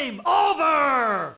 Game over!